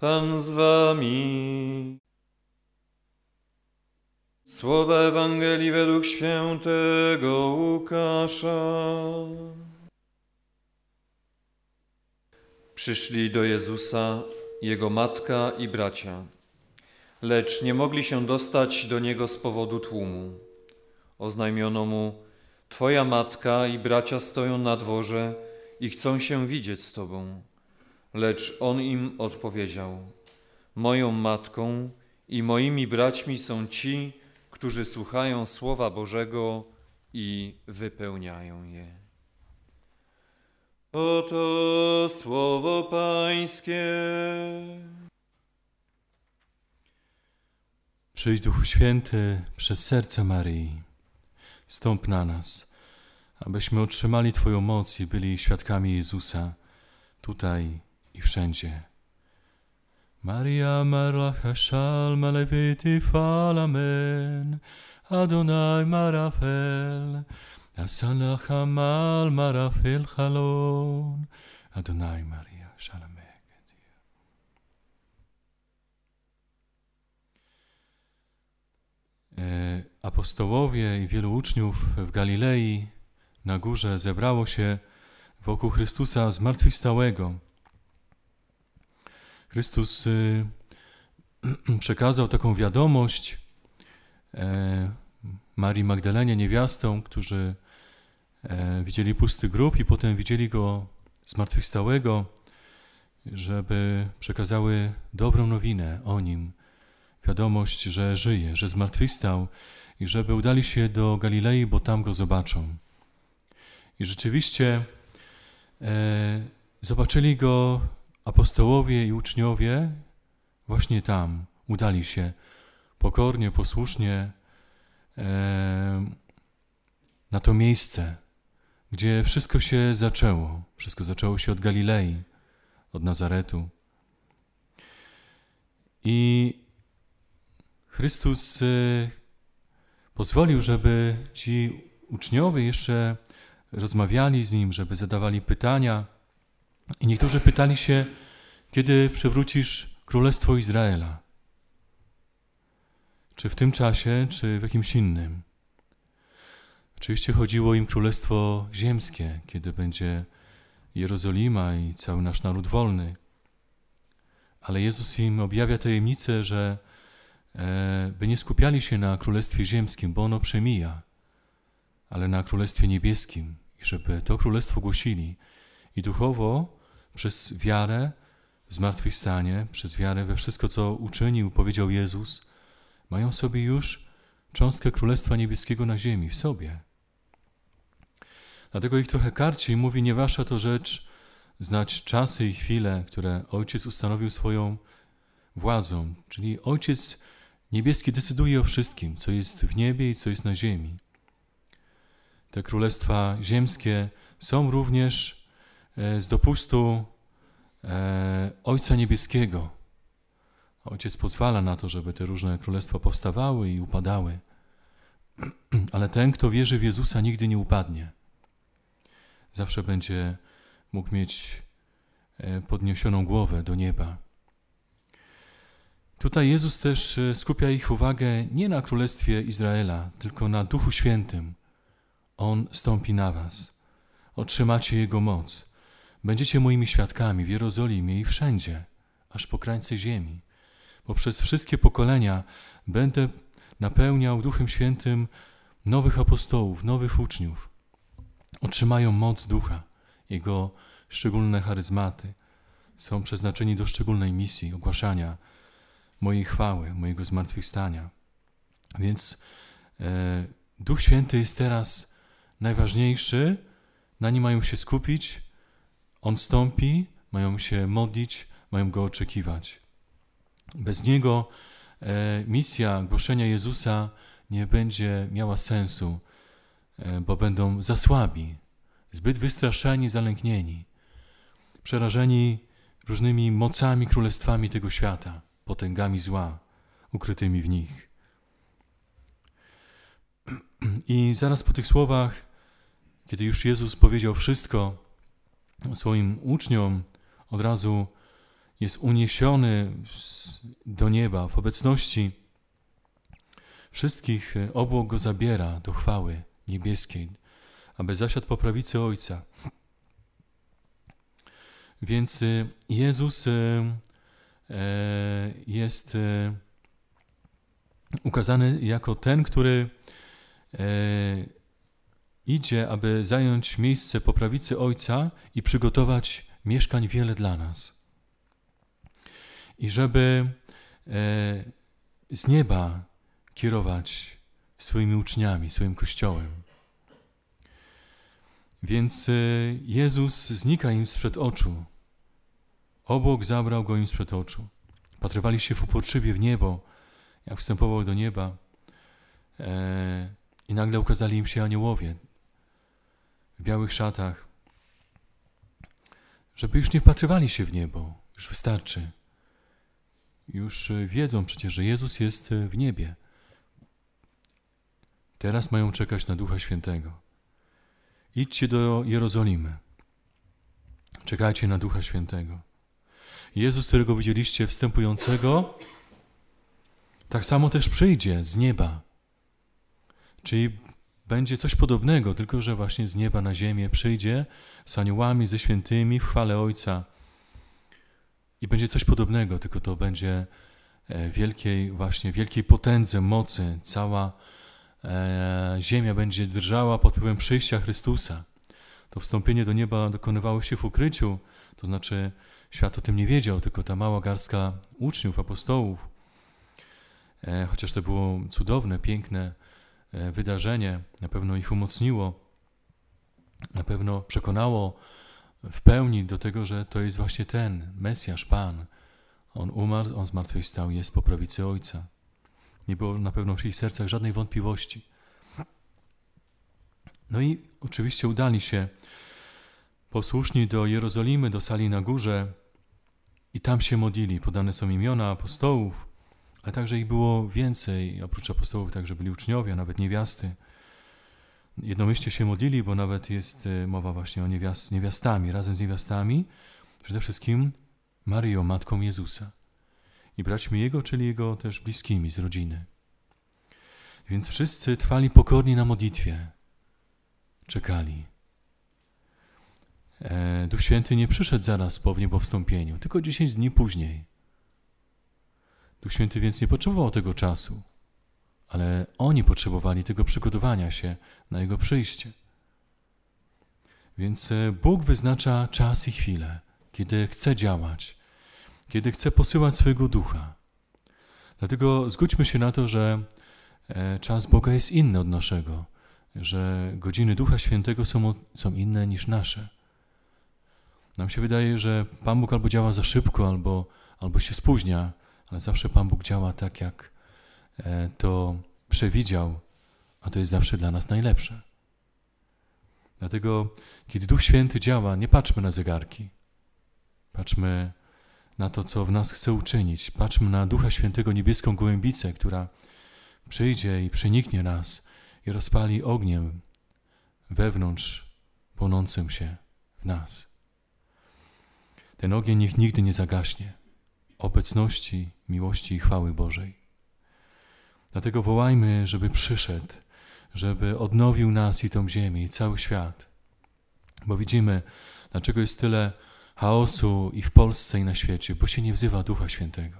Pan z wami. Słowa Ewangelii według świętego Łukasza. Przyszli do Jezusa jego matka i bracia, lecz nie mogli się dostać do niego z powodu tłumu. Oznajmiono mu: Twoja matka i bracia stoją na dworze i chcą się widzieć z tobą. Lecz on im odpowiedział: Moją matką i moimi braćmi są ci, którzy słuchają Słowa Bożego i wypełniają je. Oto słowo Pańskie. Przyjdź, Duchu Święty, przez serce Maryi. Stąp na nas, abyśmy otrzymali Twoją moc i byli świadkami Jezusa, tutaj i wszędzie. Maria Maracha Shalma Leviti Falamen Adonai Marafel Asalacha Mal Marafel Halon Adonai Maria Shalom. Apostołowie i wielu uczniów w Galilei na górze zebrało się wokół Chrystusa zmartwychwstałego. Chrystus przekazał taką wiadomość Marii Magdalenie, niewiastom, którzy widzieli pusty grób i potem widzieli go zmartwychwstałego, żeby przekazały dobrą nowinę o nim. Wiadomość, że żyje, że zmartwychwstał i żeby udali się do Galilei, bo tam go zobaczą. I rzeczywiście zobaczyli go apostołowie i uczniowie właśnie tam. Udali się pokornie, posłusznie na to miejsce, gdzie wszystko się zaczęło. Wszystko zaczęło się od Galilei, od Nazaretu. I Chrystus pozwolił, żeby ci uczniowie jeszcze rozmawiali z Nim, żeby zadawali pytania. I niektórzy pytali się, kiedy przywrócisz Królestwo Izraela? Czy w tym czasie, czy w jakimś innym? Oczywiście chodziło im Królestwo Ziemskie, kiedy będzie Jerozolima i cały nasz naród wolny. Ale Jezus im objawia tajemnicę, że by nie skupiali się na Królestwie Ziemskim, bo ono przemija, ale na Królestwie Niebieskim i żeby to Królestwo głosili i duchowo przez wiarę w zmartwychwstanie, przez wiarę we wszystko, co uczynił, powiedział Jezus, mają sobie już cząstkę Królestwa Niebieskiego na ziemi, w sobie. Dlatego ich trochę karci i mówi, nie wasza to rzecz znać czasy i chwile, które Ojciec ustanowił swoją władzą, czyli Ojciec Niebieski decyduje o wszystkim, co jest w niebie i co jest na ziemi. Te królestwa ziemskie są również z dopustu Ojca Niebieskiego. Ojciec pozwala na to, żeby te różne królestwa powstawały i upadały. Ale ten, kto wierzy w Jezusa, nigdy nie upadnie. Zawsze będzie mógł mieć podniesioną głowę do nieba. Tutaj Jezus też skupia ich uwagę nie na Królestwie Izraela, tylko na Duchu Świętym. On stąpi na was. Otrzymacie Jego moc. Będziecie moimi świadkami w Jerozolimie i wszędzie, aż po krańce ziemi. Bo przez wszystkie pokolenia będę napełniał Duchem Świętym nowych apostołów, nowych uczniów. Otrzymają moc Ducha, Jego szczególne charyzmaty. Są przeznaczeni do szczególnej misji ogłaszania mojej chwały, mojego zmartwychwstania. Więc Duch Święty jest teraz najważniejszy, na nim mają się skupić, on stąpi, mają się modlić, mają go oczekiwać. Bez niego misja głoszenia Jezusa nie będzie miała sensu, bo będą za słabi, zbyt wystraszeni, zalęknieni, przerażeni różnymi mocami, królestwami tego świata, potęgami zła, ukrytymi w nich. I zaraz po tych słowach, kiedy już Jezus powiedział wszystko swoim uczniom, od razu jest uniesiony do nieba w obecności wszystkich, obłok go zabiera do chwały niebieskiej, aby zasiadł po prawicy Ojca. Więc Jezus jest ukazany jako ten, który idzie, aby zająć miejsce po prawicy Ojca i przygotować mieszkań wiele dla nas. I żeby z nieba kierować swoimi uczniami, swoim Kościołem. Więc Jezus znika im sprzed oczu. Obłok zabrał go im sprzed oczu. Patrywali się w uporczywie w niebo, jak wstępował do nieba. I nagle ukazali im się aniołowie w białych szatach, żeby już nie wpatrywali się w niebo. Już wystarczy. Już wiedzą przecież, że Jezus jest w niebie. Teraz mają czekać na Ducha Świętego. Idźcie do Jerozolimy. Czekajcie na Ducha Świętego. Jezus, którego widzieliście wstępującego, tak samo też przyjdzie z nieba. Czyli będzie coś podobnego, tylko że właśnie z nieba na ziemię przyjdzie z aniołami, ze świętymi w chwale Ojca. I będzie coś podobnego, tylko to będzie wielkiej potędze, mocy. Cała ziemia będzie drżała pod wpływem przyjścia Chrystusa. To wstąpienie do nieba dokonywało się w ukryciu, to znaczy świat o tym nie wiedział, tylko ta mała garstka uczniów, apostołów. Chociaż to było cudowne, piękne wydarzenie, na pewno ich umocniło, na pewno przekonało w pełni do tego, że to jest właśnie ten Mesjasz, Pan. On umarł, On zmartwychwstał, jest po prawicy Ojca. Nie było na pewno w ich sercach żadnej wątpliwości. No i oczywiście udali się posłuszni do Jerozolimy, do sali na górze i tam się modlili. Podane są imiona apostołów, ale także ich było więcej. Oprócz apostołów także byli uczniowie, a nawet niewiasty. Jednomyślnie się modlili, bo nawet jest mowa właśnie o niewiastami. Razem z niewiastami, przede wszystkim Marią, Matką Jezusa. I braćmi Jego, czyli Jego też bliskimi z rodziny. Więc wszyscy trwali pokorni na modlitwie. Czekali. Duch Święty nie przyszedł zaraz po niebowstąpieniu, tylko 10 dni później. Duch Święty więc nie potrzebował tego czasu, ale oni potrzebowali tego przygotowania się na Jego przyjście. Więc Bóg wyznacza czas i chwilę, kiedy chce działać, kiedy chce posyłać swojego Ducha. Dlatego zgódźmy się na to, że czas Boga jest inny od naszego, że godziny Ducha Świętego są inne niż nasze. Nam się wydaje, że Pan Bóg albo działa za szybko, albo się spóźnia, ale zawsze Pan Bóg działa tak, jak to przewidział, a to jest zawsze dla nas najlepsze. Dlatego, kiedy Duch Święty działa, nie patrzmy na zegarki. Patrzmy na to, co w nas chce uczynić. Patrzmy na Ducha Świętego, niebieską gołębicę, która przyjdzie i przeniknie nas i rozpali ogniem wewnątrz płonącym się w nas. Ten ogień niech nigdy nie zagaśnie. Obecności, miłości i chwały Bożej. Dlatego wołajmy, żeby przyszedł, żeby odnowił nas i tą ziemię i cały świat. Bo widzimy, dlaczego jest tyle chaosu i w Polsce i na świecie, bo się nie wzywa Ducha Świętego.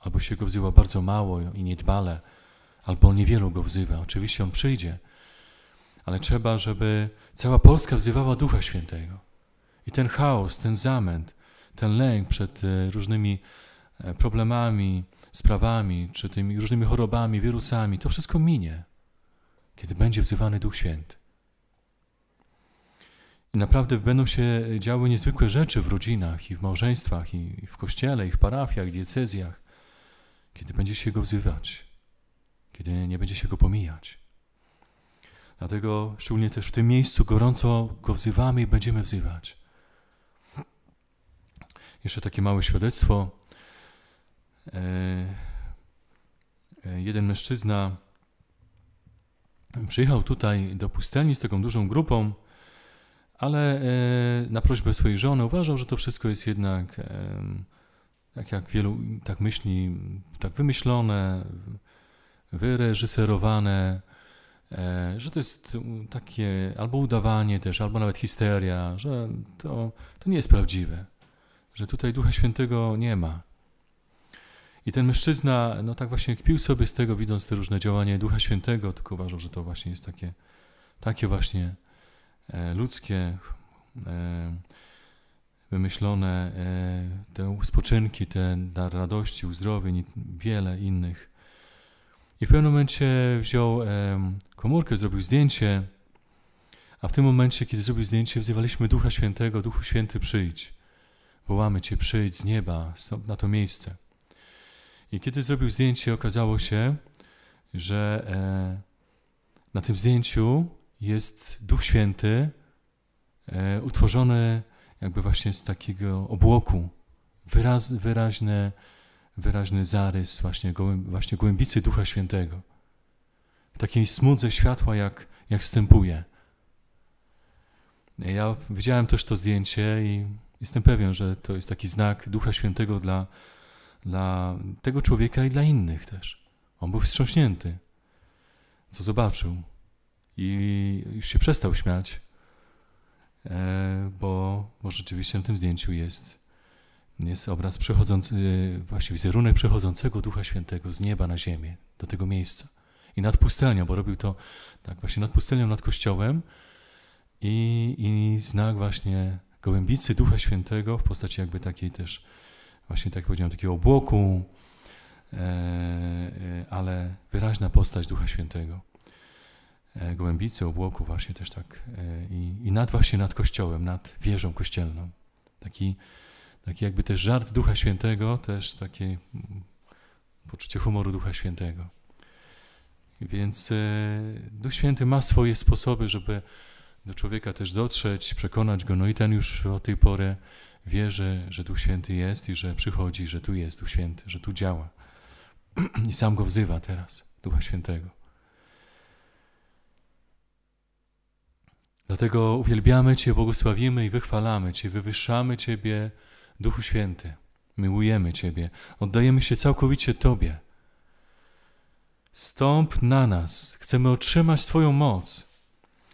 Albo się Go wzywa bardzo mało i niedbale, albo niewielu Go wzywa. Oczywiście On przyjdzie, ale trzeba, żeby cała Polska wzywała Ducha Świętego. I ten chaos, ten zamęt, ten lęk przed różnymi problemami, sprawami, czy tymi różnymi chorobami, wirusami, to wszystko minie, kiedy będzie wzywany Duch Święty. I naprawdę będą się działy niezwykłe rzeczy w rodzinach i w małżeństwach i w kościele i w parafiach, diecezjach, kiedy będzie się Go wzywać, kiedy nie będzie się Go pomijać. Dlatego szczególnie też w tym miejscu gorąco Go wzywamy i będziemy wzywać. Jeszcze takie małe świadectwo. Jeden mężczyzna przyjechał tutaj do pustelni z taką dużą grupą, ale na prośbę swojej żony uważał, że to wszystko jest jednak jak wielu tak myśli, tak wymyślone, wyreżyserowane, że to jest takie albo udawanie też, albo nawet histeria, że to nie jest prawdziwe, że tutaj Ducha Świętego nie ma. I ten mężczyzna, no tak właśnie kpił sobie z tego, widząc te różne działania Ducha Świętego, tylko uważał, że to właśnie jest takie właśnie ludzkie, wymyślone, te spoczynki, te dar radości, uzdrowień i wiele innych. I w pewnym momencie wziął komórkę, zrobił zdjęcie, a w tym momencie, kiedy zrobił zdjęcie, wzywaliśmy Ducha Świętego: Duchu Święty, przyjdź. Wołamy Cię, przyjdź z nieba, stąd na to miejsce. I kiedy zrobił zdjęcie, okazało się, że na tym zdjęciu jest Duch Święty utworzony jakby właśnie z takiego obłoku. Wyraźny zarys właśnie głębicy Ducha Świętego. W takiej smudze światła, jak wstępuje. Ja widziałem też to zdjęcie i jestem pewien, że to jest taki znak Ducha Świętego dla tego człowieka i dla innych też. On był wstrząśnięty, co zobaczył. I już się przestał śmiać, bo rzeczywiście na tym zdjęciu jest obraz przechodzący, właśnie wizerunek przechodzącego Ducha Świętego z nieba na ziemię, do tego miejsca. I nad pustelnią, bo robił to tak właśnie nad pustelnią, nad kościołem i znak właśnie gołębicy Ducha Świętego w postaci jakby takiej też, właśnie tak jak powiedziałem, takiego obłoku, ale wyraźna postać Ducha Świętego. Gołębicy, obłoku właśnie też tak i nad kościołem, nad wieżą kościelną. Taki jakby też żart Ducha Świętego, też takie poczucie humoru Ducha Świętego. Więc Duch Święty ma swoje sposoby, żeby do człowieka też dotrzeć, przekonać go. No i ten już od tej pory wie, że Duch Święty jest i że przychodzi, że tu jest Duch Święty, że tu działa. I sam go wzywa teraz, Ducha Świętego. Dlatego uwielbiamy Cię, błogosławimy i wychwalamy Cię, wywyższamy Ciebie, Duchu Święty. Miłujemy Ciebie, oddajemy się całkowicie Tobie. Stąp na nas, chcemy otrzymać Twoją moc,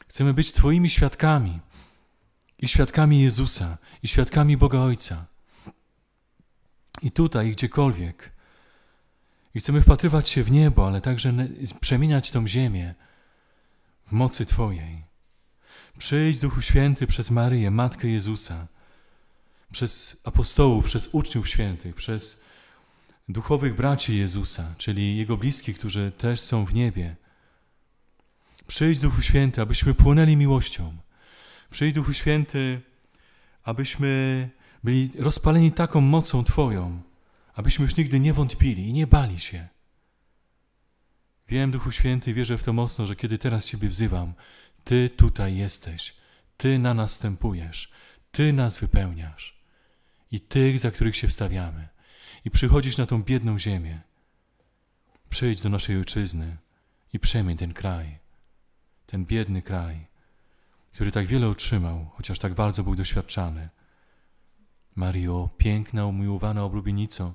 chcemy być Twoimi świadkami i świadkami Jezusa i świadkami Boga Ojca. I tutaj, i gdziekolwiek. I chcemy wpatrywać się w niebo, ale także przemieniać tą ziemię w mocy Twojej. Przyjdź, Duchu Święty, przez Maryję, Matkę Jezusa, przez apostołów, przez uczniów świętych, przez duchowych braci Jezusa, czyli Jego bliskich, którzy też są w niebie. Przyjdź, Duchu Święty, abyśmy płonęli miłością. Przyjdź, Duchu Święty, abyśmy byli rozpaleni taką mocą Twoją, abyśmy już nigdy nie wątpili i nie bali się. Wiem, Duchu Święty, wierzę w to mocno, że kiedy teraz Ciebie wzywam, Ty tutaj jesteś, Ty na nas wstępujesz, Ty nas wypełniasz i tych, za których się wstawiamy. I przychodzisz na tą biedną ziemię. Przyjdź do naszej ojczyzny i przemień ten kraj, ten biedny kraj, który tak wiele otrzymał, chociaż tak bardzo był doświadczany. Mario, piękna, umiłowana oblubienico,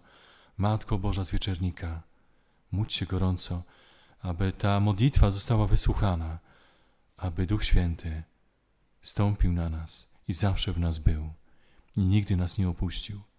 Matko Boża z Wieczernika, módl się gorąco, aby ta modlitwa została wysłuchana, aby Duch Święty stąpił na nas i zawsze w nas był i nigdy nas nie opuścił.